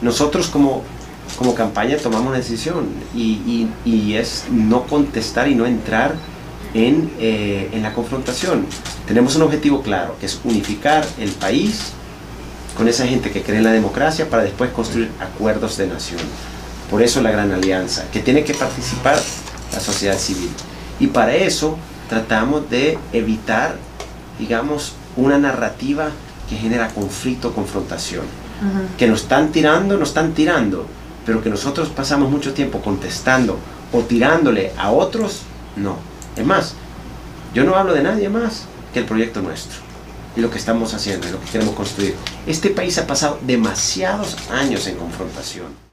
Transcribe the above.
Nosotros como campaña tomamos una decisión y es no contestar y no entrar en la confrontación. Tenemos un objetivo claro, que es unificar el país con esa gente que cree en la democracia para después construir acuerdos de nación. Por eso la gran alianza, que tiene que participar la sociedad civil. Y para eso tratamos de evitar, digamos, una narrativa que genera conflicto, confrontación. Uh-huh. Que nos están tirando, pero que nosotros pasamos mucho tiempo contestando o tirándole a otros, no. Es más, yo no hablo de nadie más que el proyecto nuestro y lo que estamos haciendo y lo que queremos construir. Este país ha pasado demasiados años en confrontación.